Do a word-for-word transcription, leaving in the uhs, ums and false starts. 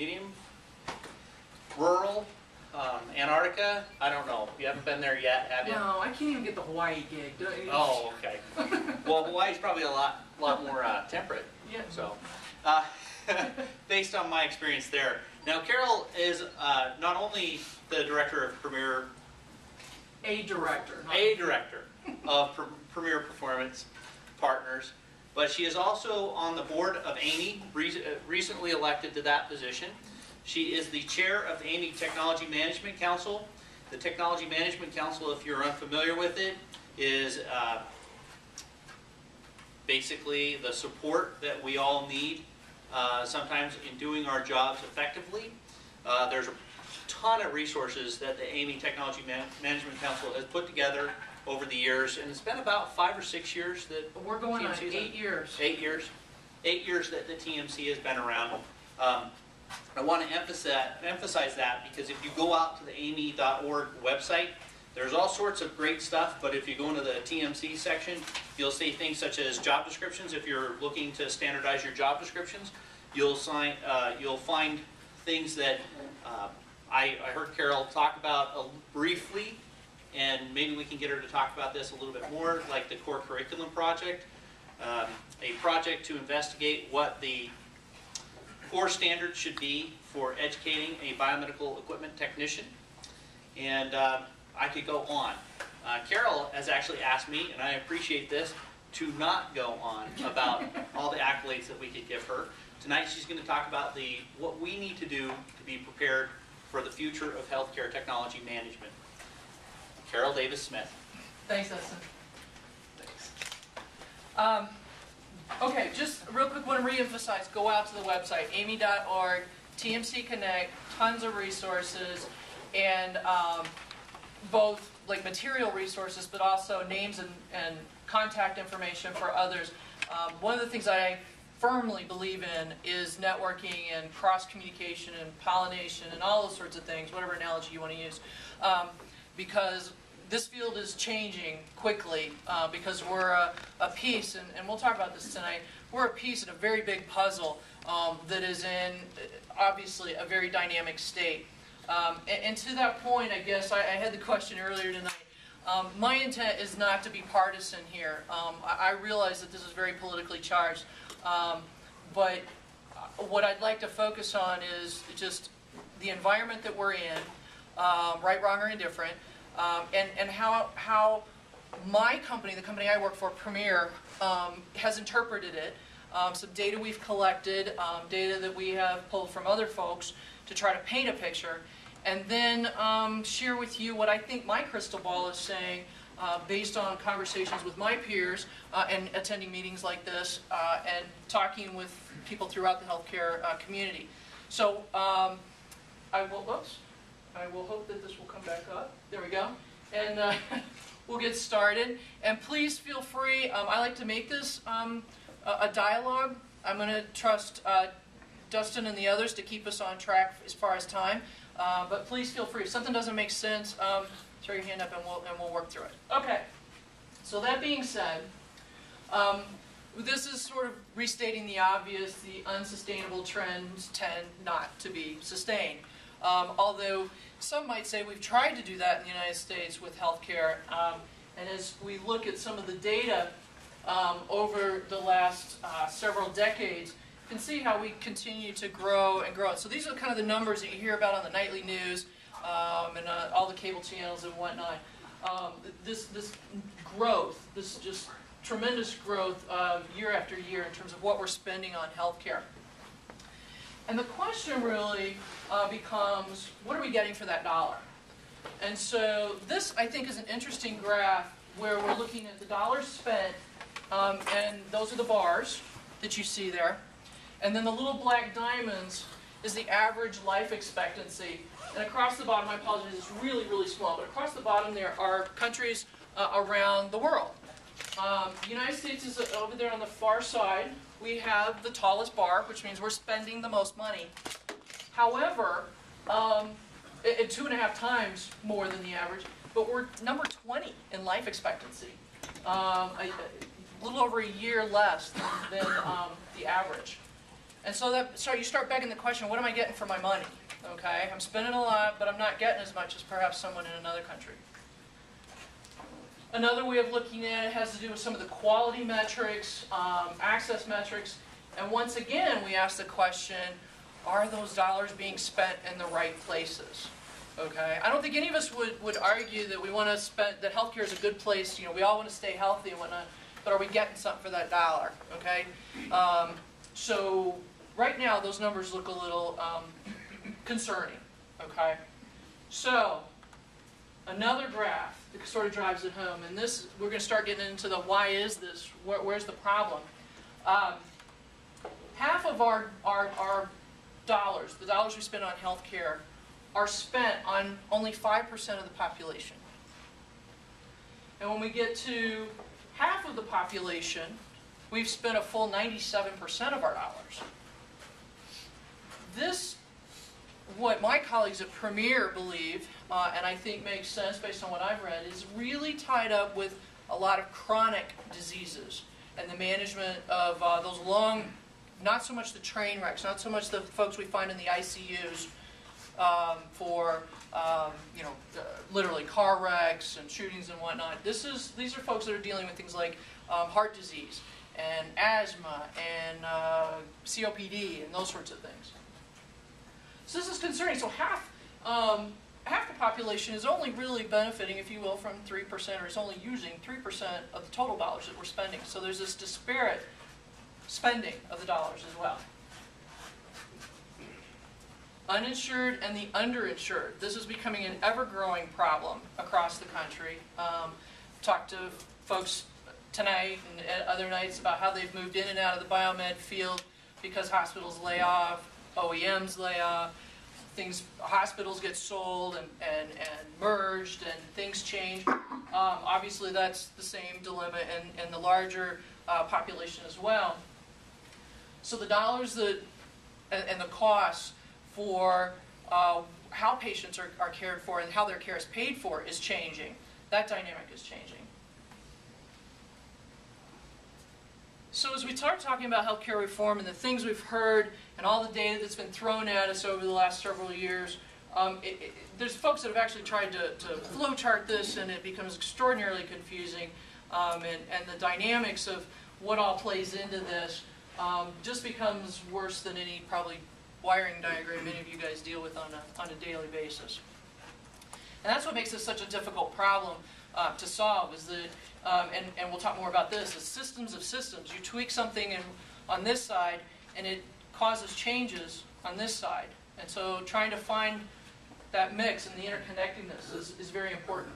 medium, rural, um, Antarctica. I don't know. You haven't been there yet, have you? No, I can't even get the Hawaii gig. Oh, okay. Well, Hawaii's probably a lot, lot more uh, temperate. Yeah. So, uh, based on my experience there. Now, Carol is uh, not only the director of Premier. A director. A director of Pre Premier Performance Partners, but she is also on the board of A A M I, re recently elected to that position. She is the chair of the A A M I Technology Management Council. The Technology Management Council, if you're unfamiliar with it, is uh, basically the support that we all need uh, sometimes in doing our jobs effectively. Uh, there's a ton of resources that the A A M I Technology Man Management Council has put together over the years, and it's been about five or six years that we're going on eight years. Eight years, eight years that the T M C has been around. Um, I want to emphasize emphasize that because if you go out to the A A M I dot org website, there's all sorts of great stuff. But if you go into the T M C section, you'll see things such as job descriptions. If you're looking to standardize your job descriptions, you'll sign. Uh, you'll find things that uh, I, I heard Carol talk about uh, briefly. And maybe we can get her to talk about this a little bit more, like the core curriculum project, um, a project to investigate what the core standards should be for educating a biomedical equipment technician. And uh, I could go on. Uh, Carol has actually asked me, and I appreciate this, to not go on about all the accolades that we could give her. Tonight she's going to talk about the what we need to do to be prepared for the future of healthcare technology management. Carol Davis-Smith. Thanks, Dustin. Thanks. Um, okay, just real quick, want to re-emphasize, go out to the website, A A M I dot org, T M C Connect, tons of resources, and um, both like material resources, but also names and, and contact information for others. Um, one of the things I firmly believe in is networking and cross-communication and pollination and all those sorts of things, whatever analogy you want to use. Um, because this field is changing quickly uh, because we're a, a piece, and, and we'll talk about this tonight, we're a piece in a very big puzzle um, that is in, obviously, a very dynamic state. Um, and, and to that point, I guess, I, I had the question earlier tonight. Um, my intent is not to be partisan here. Um, I, I realize that this is very politically charged, um, but what I'd like to focus on is just the environment that we're in, um, right, wrong, or indifferent. Um, and, and how, how my company, the company I work for, Premier, um, has interpreted it, um, some data we've collected, um, data that we have pulled from other folks to try to paint a picture, and then um, share with you what I think my crystal ball is saying uh, based on conversations with my peers uh, and attending meetings like this uh, and talking with people throughout the healthcare uh, community. So um, I will, oops, I will hope that this will come back up. There we go. And uh, we'll get started. And please feel free. Um, I like to make this um, a, a dialogue. I'm going to trust uh, Dustin and the others to keep us on track as far as time. Uh, but please feel free. If something doesn't make sense, um, throw your hand up and we'll, and we'll work through it. Okay. So that being said, um, this is sort of restating the obvious, the unsustainable trends tend not to be sustained. Um, although some might say we've tried to do that in the United States with healthcare, um, and as we look at some of the data um, over the last uh, several decades, you can see how we continue to grow and grow. So these are kind of the numbers that you hear about on the nightly news um, and uh, all the cable channels and whatnot. Um, this this growth, this just tremendous growth uh, year after year in terms of what we're spending on healthcare. And the question really uh, becomes, what are we getting for that dollar? And so this, I think, is an interesting graph where we're looking at the dollars spent, um, and those are the bars that you see there. And then the little black diamonds is the average life expectancy. And across the bottom, my apologies, it's really, really small, but across the bottom there are countries uh, around the world. Um, the United States is over there on the far side. We have the tallest bar, which means we're spending the most money. However, um, it's two and a half times more than the average, but we're number twenty in life expectancy, um, a, a little over a year less than, than um, the average. And so that so you start begging the question, what am I getting for my money? Okay, I'm spending a lot, but I'm not getting as much as perhaps someone in another country. Another way of looking at it has to do with some of the quality metrics, um, access metrics, and once again we ask the question, are those dollars being spent in the right places? Okay, I don't think any of us would, would argue that we want to spend, that healthcare is a good place, you know, we all want to stay healthy and whatnot, but are we getting something for that dollar? Okay, um, so right now those numbers look a little um, concerning. Okay, so another graph that sort of drives it home, and this we're going to start getting into the why is this, where, where's the problem? Um, half of our, our our dollars, the dollars we spend on healthcare, are spent on only five percent of the population. And when we get to half of the population, we've spent a full ninety-seven percent of our dollars. This. What my colleagues at Premier believe, uh, and I think makes sense based on what I've read, is really tied up with a lot of chronic diseases and the management of uh, those long, not so much the train wrecks, not so much the folks we find in the I C Us um, for, um, you know, uh, literally car wrecks and shootings and whatnot. This is, these are folks that are dealing with things like um, heart disease and asthma and uh, C O P D and those sorts of things. So this is concerning. So half, um, half the population is only really benefiting, if you will, from three percent, or is only using three percent of the total dollars that we're spending. So there's this disparate spending of the dollars as well. Uninsured and the underinsured. This is becoming an ever-growing problem across the country. Um, talked to folks tonight and other nights about how they've moved in and out of the biomed field because hospitals lay off, O E Ms lay off, things, hospitals get sold and, and, and merged and things change. Um, obviously that's the same dilemma in, in the larger uh, population as well. So the dollars that, and, and the costs for uh, how patients are, are cared for and how their care is paid for is changing. That dynamic is changing. So as we start talking about healthcare reform and the things we've heard and all the data that's been thrown at us over the last several years, um, it, it, there's folks that have actually tried to, to flowchart this, and it becomes extraordinarily confusing, um, and, and the dynamics of what all plays into this um, just becomes worse than any probably wiring diagram many of you guys deal with on a, on a daily basis. And that's what makes this such a difficult problem uh, to solve, is that Um, and, and we'll talk more about this, the systems of systems. You tweak something in, on this side, and it causes changes on this side. And so trying to find that mix and the interconnectedness is, is very important.